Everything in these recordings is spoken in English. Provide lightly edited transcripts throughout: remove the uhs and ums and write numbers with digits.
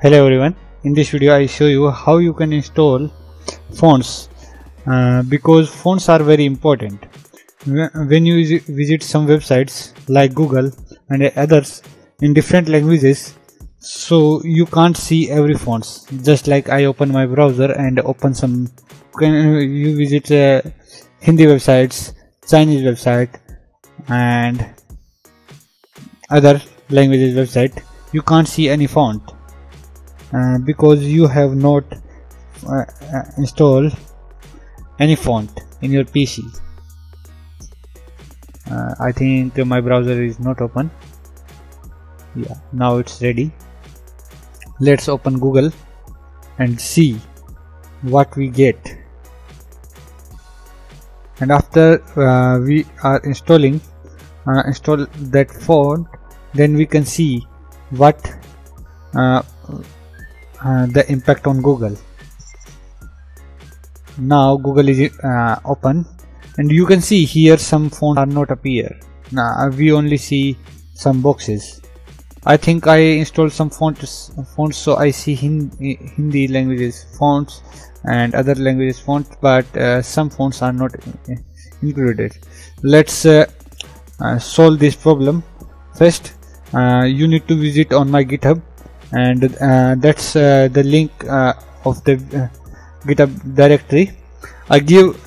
Hello everyone, in this video I show you how you can install fonts because fonts are very important. When you visit some websites like Google and others in different languages, so you can't see every fonts. Just like I open my browser and open some, you visit Hindi websites, Chinese website and other languages website, you can't see any font. Because you have not installed any font in your PC. I think my browser is not open. Yeah, now it's ready. Let's open Google and see what we get. And after we are install that font, then we can see what the impact on Google. Now Google is open and you can see here some fonts are not appear. Now we only see some boxes. I think I installed some fonts, so I see Hindi languages fonts and other languages fonts, but some fonts are not included. Let's solve this problem. First you need to visit on my GitHub, and that's the link of the GitHub directory. I give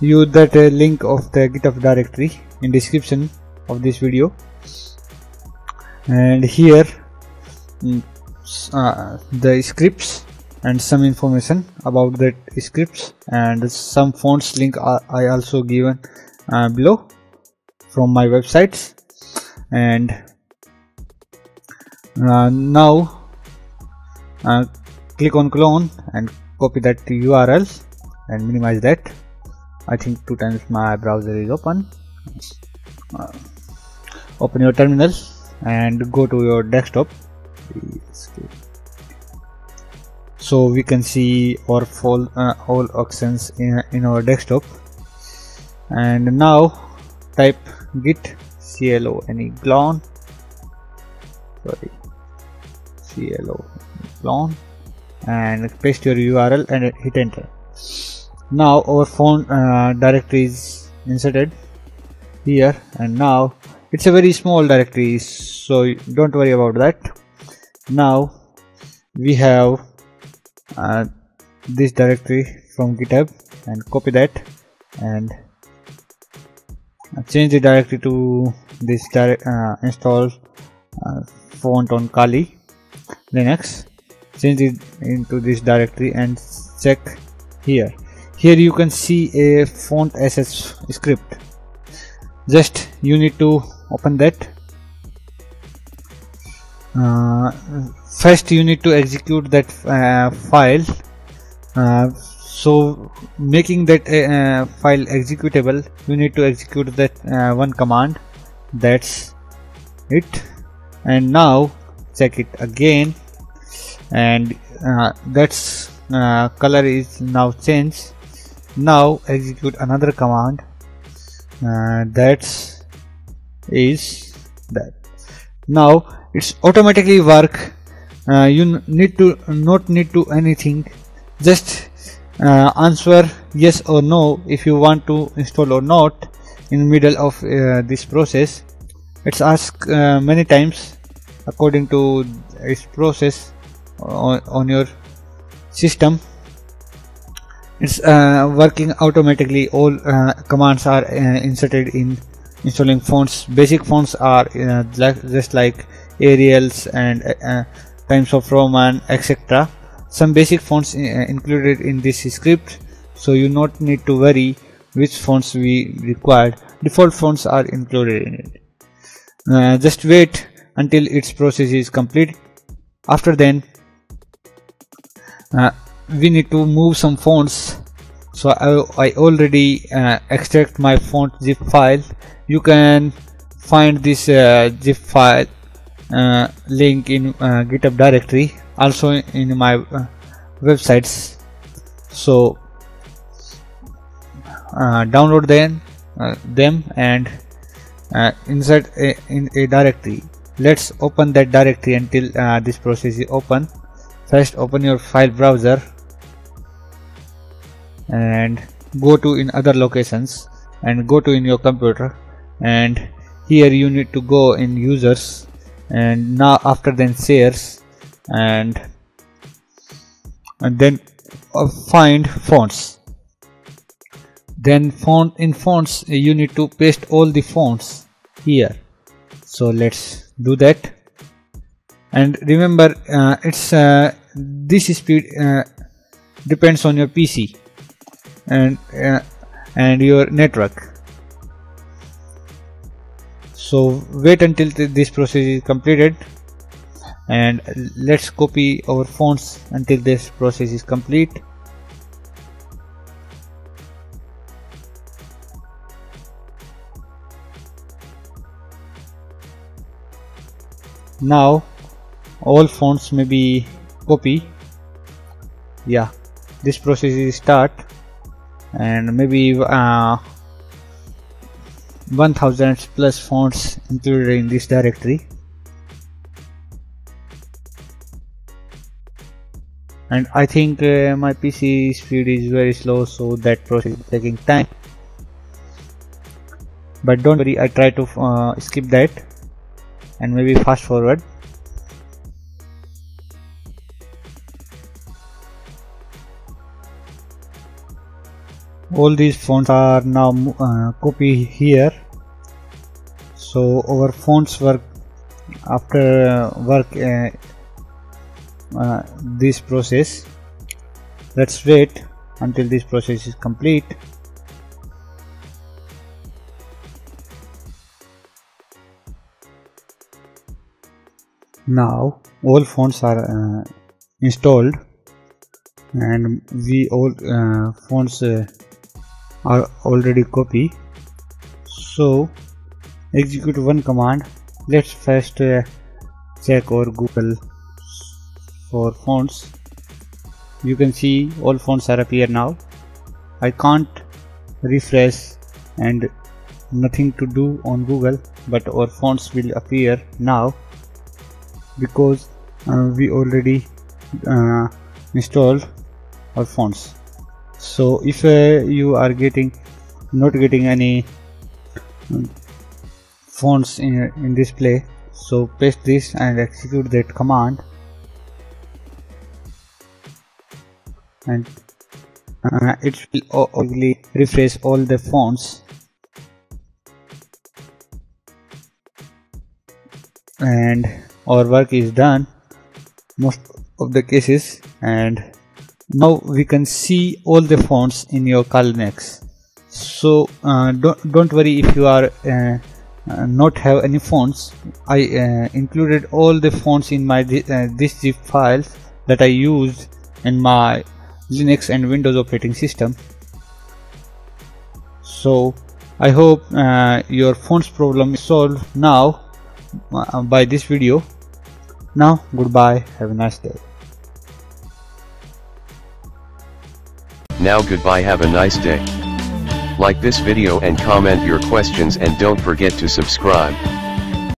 you that link of the GitHub directory in description of this video. And here the scripts and some information about that scripts and some fonts link I also given below from my websites. And now click on clone and copy that URL and minimize that. I think 2 times my browser is open. Open your terminal and go to your desktop. So we can see our all options in our desktop. And now type git clone. Sorry, clone and paste your URL and hit enter. Now our font directory is inserted here, and now it's a very small directory, so don't worry about that. Now we have this directory from GitHub and copy that and change the directory to this install font on Kali Linux. Change it into this directory and check here. Here you can see a font ss script. Just you need to open that. First you need to execute that file. So making that file executable, you need to execute that one command. That's it. And now check it again. And that's color is now changed. Now execute another command. That's is that. Now it's automatically work. You need to not need to anything. Just answer yes or no if you want to install or not. In middle of this process, it's asked many times according to its process. On your system it's working automatically. All commands are inserted in installing fonts. Basic fonts are just like Arials and Times of Roman, etc. Some basic fonts included in this script, so you not need to worry which fonts we required. Default fonts are included in it. Just wait until its process is complete. After then we need to move some fonts, so I already extract my font zip file. You can find this zip file link in GitHub directory, also in my websites. So download them and insert in a directory. Let's open that directory until this process is open. First open your file browser and go to in other locations and go to in your computer, and here you need to go in users and now after then shares and then find fonts. Then font in fonts you need to paste all the fonts here. So let's do that. And remember this speed depends on your PC and your network. So wait until this process is completed, and let's copy our fonts until this process is complete. Now all fonts may be copy. Yeah, this process is start, and maybe 1000 plus fonts included in this directory, and I think my PC speed is very slow, so that process is taking time, but don't worry, I try to skip that and maybe fast forward. All these fonts are now copied here. So our fonts work after this process. Let's wait until this process is complete. Now all fonts are installed, and we all fonts are already copied. So execute one command. Let's first check our Google for fonts. You can see all fonts are appear now. I can't refresh and nothing to do on Google, but our fonts will appear now because we already installed our fonts. So if you are not getting any fonts in display, so paste this and execute that command, and it will obviously refresh all the fonts, and our work is done most of the cases. And now we can see all the fonts in your Kali Linux. So don't worry if you are not have any fonts. I included all the fonts in my this zip files that I used in my Linux and Windows operating system. So I hope your fonts problem is solved now by this video. Now goodbye, have a nice day. Now goodbye, have a nice day. Like this video and comment your questions, and don't forget to subscribe.